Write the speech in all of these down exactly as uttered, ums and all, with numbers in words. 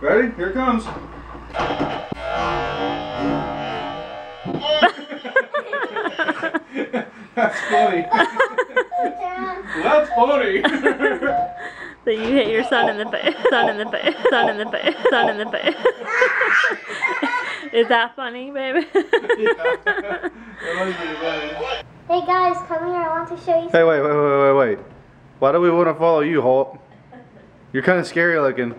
Ready? Here it comes. That's funny. That's funny. So you hit your son in the face, son in the face, son in the face, son in the face. Is that funny, baby? Yeah. Hey guys, come here. I want to show you something. Hey, wait, wait, wait, wait, wait. Why do we want to follow you, Holt? You're kind of scary looking.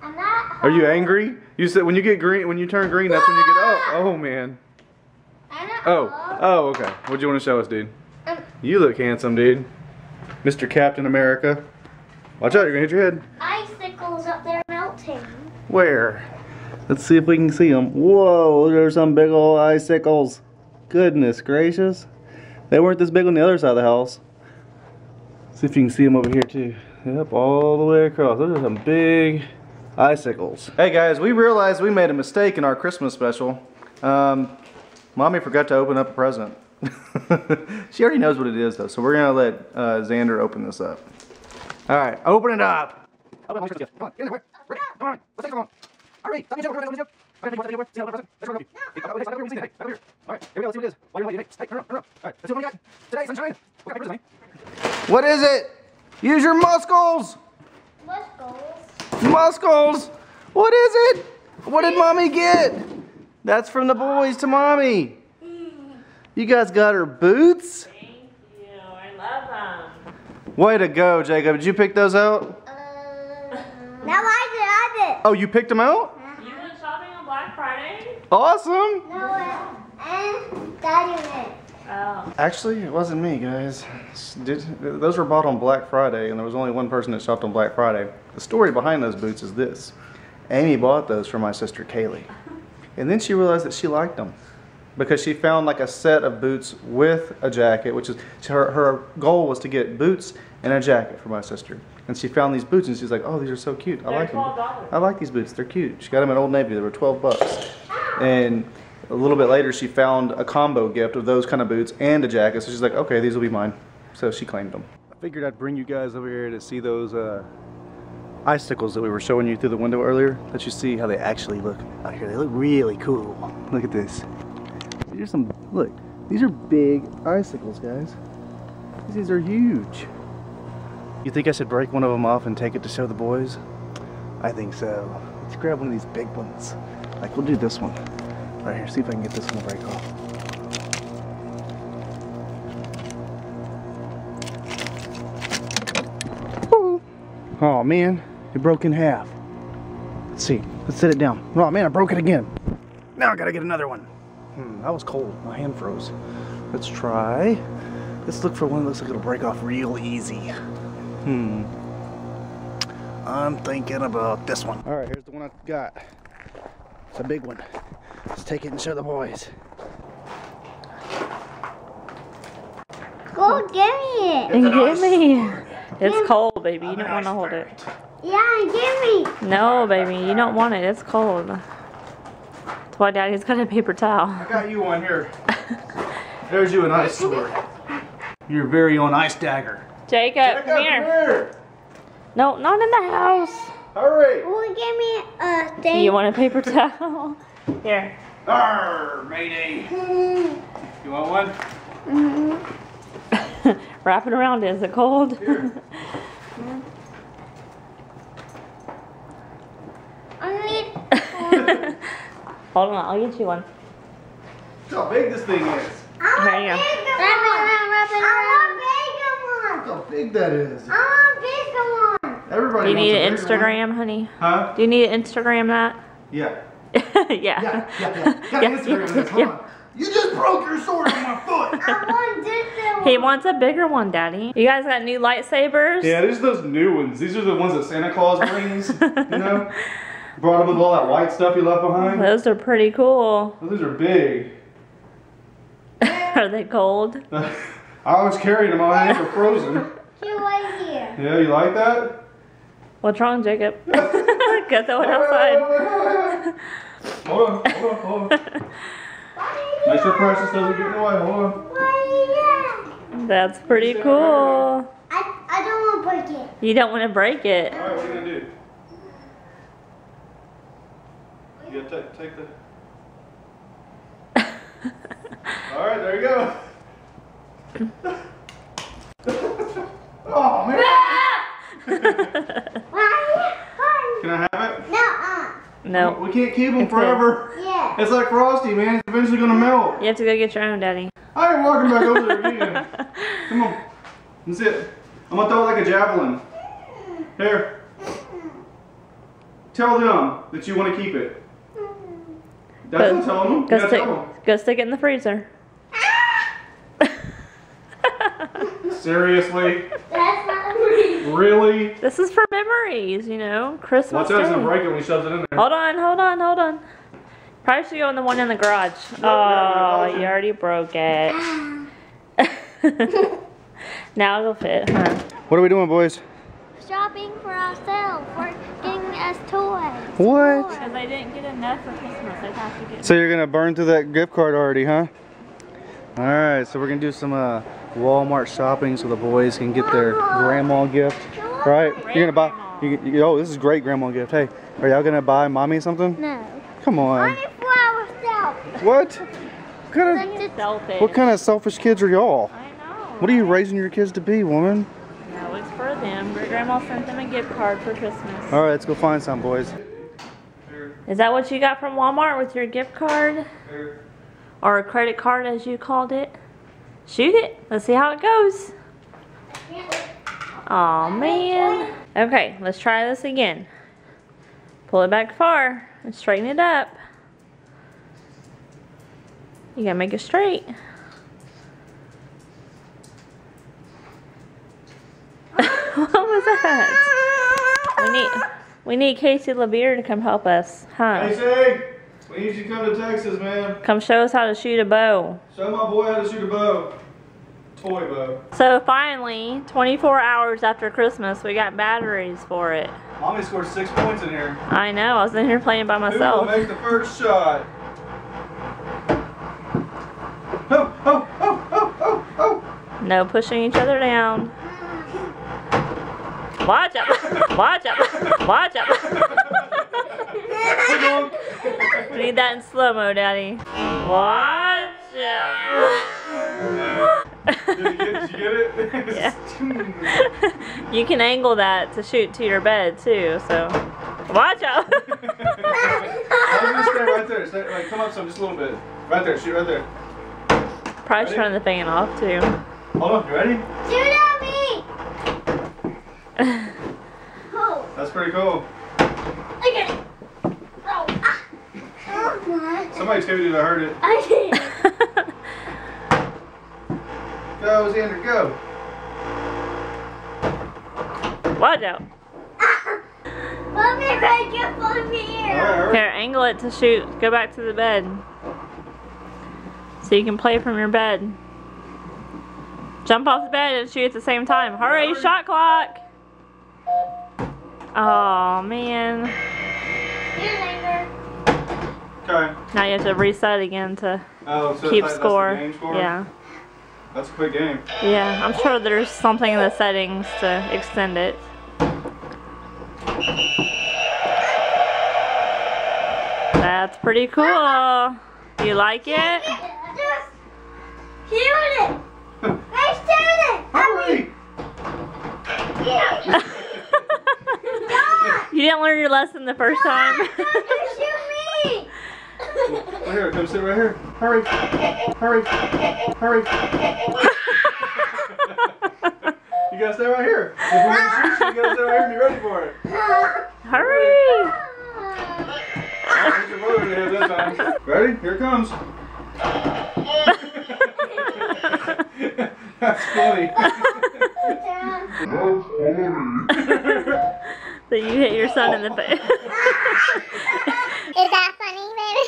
I'm not. Holt. Are you angry? You said when you get green, when you turn green, that's when you get up. Oh, oh man. I'm not. Oh, Holt. Oh, okay. What do you want to show us, dude? Um, you look handsome, dude. Mister Captain America. Watch out, you're gonna hit your head. Icicles up there melting. Where? Let's see if we can see them. Whoa, there's some big old icicles. Goodness gracious. They weren't this big on the other side of the house. See if you can see them over here too. Yep, all the way across. Those are some big icicles. Hey guys, we realized we made a mistake in our Christmas special. Um, Mommy forgot to open up a present. She already knows what it is though, so we're gonna let uh, Xander open this up. All right, open it up. Come on, get in there. Come on, let's take it on. All right, stop your joke. All right, here we go. Let's see what it is. Why you Hey, turn up, turn up. All right, let's see what we got. Today, sunshine. What kind of person? What is it? Use your muscles. Muscles. Muscles. What is it? What did Mommy get? That's from the boys to Mommy. You guys got her boots. Thank you. I love them. Way to go, Jacob. Did you pick those out? Uh, no, I did. I did. Oh, you picked them out? Friday? Awesome! No, uh, and Daddy went. Oh. Actually, it wasn't me, guys. Did, those were bought on Black Friday, and there was only one person that shopped on Black Friday. The story behind those boots is this. Amy bought those for my sister Kaylee. And then she realized that she liked them because she found like a set of boots with a jacket, which is her, her goal was to get boots and a jacket for my sister. And she found these boots and she's like, oh, these are so cute. I they're like them. I like these boots. They're cute. She got them at Old Navy. They were twelve bucks. And a little bit later, she found a combo gift of those kind of boots and a jacket. So she's like, okay, these will be mine. So she claimed them. I figured I'd bring you guys over here to see those uh, icicles that we were showing you through the window earlier. Let you see how they actually look out here. They look really cool. Look at this. Here's some, look, these are big icicles, guys. These are huge. You think I should break one of them off and take it to show the boys? I think so. Let's grab one of these big ones. Like, we'll do this one. Right here, see if I can get this one to break off. Woo! Oh man, it broke in half. Let's see, let's set it down. Oh man, I broke it again. Now I gotta get another one. Hmm, that was cold, my hand froze. Let's try. Let's look for one that looks like it'll break off real easy. Hmm. I'm thinking about this one. All right, here's the one I got. It's a big one. Let's take it and show the boys. Go give me it. And give me. It's cold, baby. You don't want to hold it. Yeah, give me. No, baby. You don't want it. It's cold. That's why Daddy's got a paper towel. I got you one here. There's you an ice sword. Your very own ice dagger. Jacob, Jacob come, here. come here. No, not in the house. Hurry. Will you give me a thing? You want a paper towel? Here. Arr, matey. Mm-hmm. You want one? Mm-hmm. Wrap it around. Is it cold? Here. I need one. Hold on, I'll get you one. Look how big this thing is. There you go. Wrap it around, wrap it around. Look how big that is. I want a bigger one. Everybody Do you need an Instagram, one. honey? Huh? Do you need an Instagram that? Yeah. yeah. Yeah. Yeah. yeah. Got yeah, an Instagram yeah, this. Hold yeah. on. You just broke your sword on my foot. I want this one. He wants a bigger one, Daddy. You guys got new lightsabers? Yeah, there's those new ones. These are the ones that Santa Claus brings. You know? Brought them with all that white stuff you left behind. Those are pretty cool. Well, those are big. Are they cold? I was carrying them, my hands were frozen. You're right here. Yeah, you like that? What's wrong, Jacob? Got that one outside. Hold on, hold on, hold on. Make sure Precious doesn't get in the way, hold on. Why are you That's pretty cool. Right I, I don't want to break it. You don't want to break it. Alright, what are you going to do? Yeah, take, take the... All right, there you go. Oh, man. Can I have it? No. No. We can't keep them forever. Yeah. It's like Frosty, man. It's eventually going to melt. You have to go get your own, Daddy. I ain't walking back over there again. Come on. That's it. I'm going to throw it like a javelin. Here. Tell them that you want to keep it. That's what telling them. Go, you stick, tell them. Go stick it in the freezer. Seriously? That's not real. Really? This is for memories, you know? Christmas. Watch out, it's gonna break it when he shoves it in there. Hold on, hold on, hold on. Probably should go in the one in the garage. No, oh, no, no, no. You already broke it. Now it'll fit, huh? What are we doing, boys? Shopping for ourselves. We're getting us toys. What? Because they didn't get enough for Christmas. They have to get. So you're gonna burn through that gift card already, huh? All right, so we're gonna do some uh, Walmart shopping so the boys can get their grandma gift, right? Great you're gonna buy. You, you, oh, this is great grandma gift. Hey, are y'all gonna buy mommy something? No. Come on. Only for ourselves. What? What kind of selfish. What kind of selfish kids are y'all? I know. What are you raising your kids to be, woman? No, it's for them. Great grandma sent them a gift card for Christmas. All right, let's go find some, boys. Is that what you got from Walmart with your gift card? Or a credit card, as you called it. Shoot it. Let's see how it goes. Aw, man. Okay, let's try this again. Pull it back far and straighten it up. You gotta make it straight. What was that? We need, we need Casey LeBeer to come help us, huh? Casey! We need you to come to Texas, man. Come show us how to shoot a bow. Show my boy how to shoot a bow. Toy bow. So finally, twenty-four hours after Christmas, we got batteries for it. Mommy scored six points in here. I know. I was in here playing by myself. Who will make the first shot? Oh, oh, oh, oh, oh, oh. No pushing each other down. Watch out. Watch out. Watch out. We need that in slow-mo, Daddy. Watch out. Did you get, did you get it? Yeah. You can angle that to shoot to your bed, too, so. Watch out. I'm just stay right there. Stay, like, come up some, just a little bit. Right there, shoot right there. Probably turn the fan off, too. Hold on, you ready? Shoot at me! Oh. That's pretty cool. Look at it. Somebody's gonna do that hurt it. I did. Go, Xander, go. Watch out. Ah. Mommy, break it from here. Here, angle it to shoot. Go back to the bed. So you can play from your bed. Jump off the bed and shoot at the same time. Hurry, Hurry. Shot clock. Oh, man. Okay. Now you have to reset again to oh, so keep like, score. That's score. Yeah. That's a quick game. Yeah, I'm sure there's something in the settings to extend it. That's pretty cool. Do you like it? Just shoot it. I shoot it. Hurry! You didn't learn your lesson the first time. Right here, come sit right here. Hurry, hurry, hurry. You gotta stay right here. If you want to shoot, you gotta stay right here and be ready for it. Hurry! There's your brother in the head that time. Ready? Here it comes. That's funny. So you hit your son in the face. Is that funny, baby?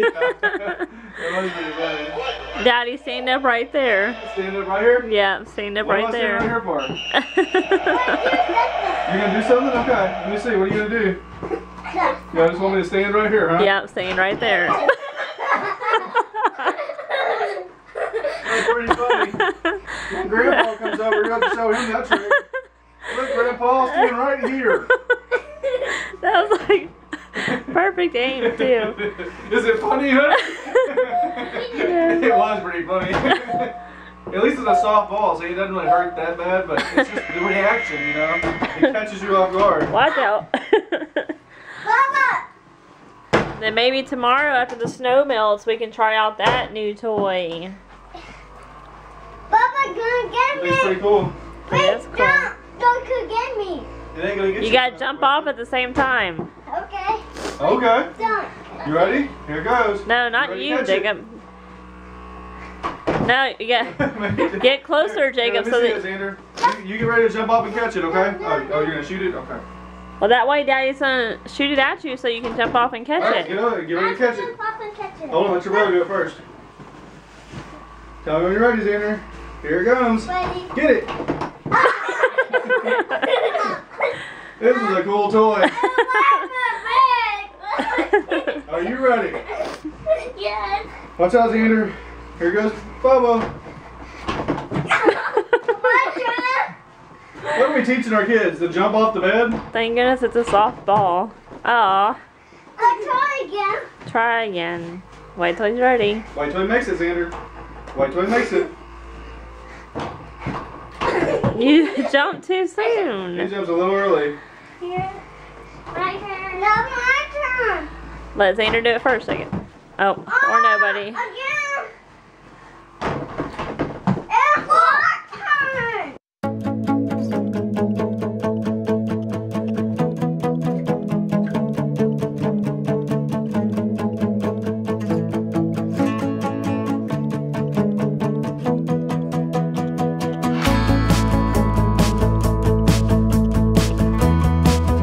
Yeah. Daddy, stand up right there. Stand up right here? Yeah, stand up what right there. What am I standing right here for? You're going to do something? Okay. Let me see. What are you going to do? You just want me to stand right here, huh? Yeah, stand right there. That's pretty funny. When Grandpa comes over, you have to show him that trick. Look, Grandpa's standing right here. That was like... perfect aim too. Is it funny, huh? It was pretty funny. At least it's a soft ball, so it doesn't really hurt that bad, but it's just the reaction, you know? It catches you off guard. Watch out. Mama! Then maybe tomorrow after the snow melts, we can try out that new toy. Bubba, gonna get me! It's pretty cool. Wait, yeah, that's cool. No, don't go get me! It ain't gonna get you. You gotta jump off at the same time. Okay. Okay. Don't. You ready? Here it goes. No, not you, Jacob. No, you got get closer, Jacob. Yeah, so that it, you, you get ready to jump off and catch it, okay? Oh, oh, you're gonna shoot it, okay? Well, that way, Daddy's gonna shoot it at you so you can jump off and catch All right, it. Get over, get ready to catch it. catch it. Hold on, let your brother do it first. Tell me when you're ready, Xander. Here it comes. Ready. Get it. This is a cool toy. Are you ready? Yes. Watch out, Xander. Here goes Bubba. What are we teaching our kids? To jump off the bed? Thank goodness it's a soft ball. Aw. I'll try again. Try again. Wait till he's ready. Wait till he makes it, Xander. Wait till he makes it. You jumped too soon. He jumps a little early. Here. Right here. No, my turn. Let Xander do it for a second. Oh, oh or nobody. Again.